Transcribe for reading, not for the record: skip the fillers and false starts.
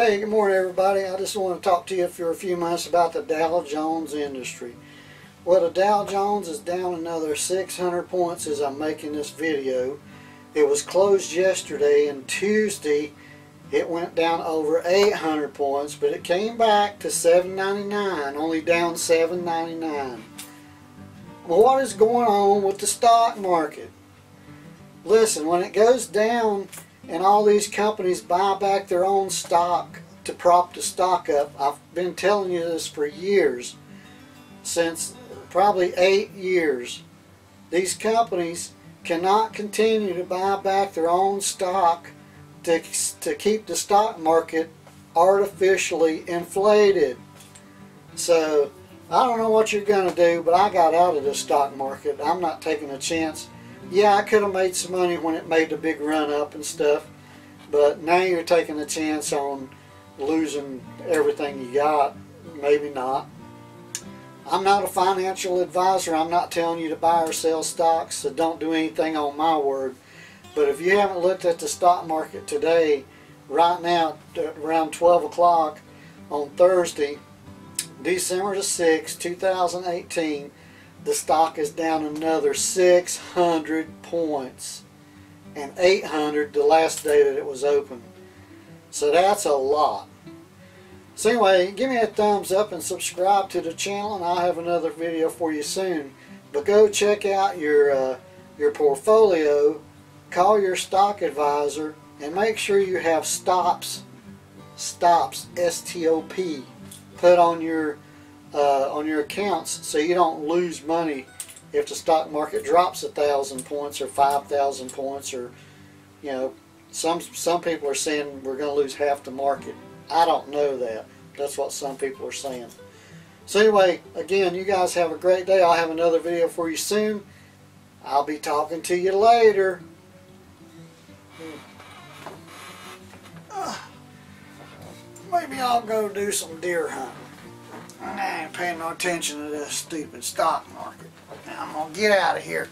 Hey, good morning everybody. I just want to talk to you for a few minutes about the Dow Jones industry. Well, the Dow Jones is down another 600 points as I'm making this video. It was closed yesterday, and Tuesday it went down over 800 points, but it came back to 799, only down 799. Well, what is going on with the stock market? Listen, when it goes down and all these companies buy back their own stock to prop the stock up. I've been telling you this for years, since probably 8 years. These companies cannot continue to buy back their own stock to keep the stock market artificially inflated. So, I don't know what you're going to do, but I got out of the stock market. I'm not taking a chance. Yeah, I could have made some money when it made the big run up and stuff, but now you're taking a chance on losing everything you got. Maybe not. I'm not a financial advisor. I'm not telling you to buy or sell stocks, so don't do anything on my word. But if you haven't looked at the stock market today, right now around 12 o'clock on Thursday, December the 6th, 2018, the stock is down another 600 points and 800 the last day that it was open. So that's a lot. So anyway, give me a thumbs up and subscribe to the channel, and I'll have another video for you soon. But go check out your portfolio, call your stock advisor, and make sure you have stops, S-T-O-P, put on your accounts, so you don't lose money if the stock market drops 1,000 points or 5,000 points, or you know, some people are saying we're going to lose half the market. I don't know that. That's what some people are saying. So anyway, again, you guys have a great day. I'll have another video for you soon. I'll be talking to you later. Maybe I'll go do some deer hunting. I ain't paying no attention to this stupid stock market. I'm gonna get out of here.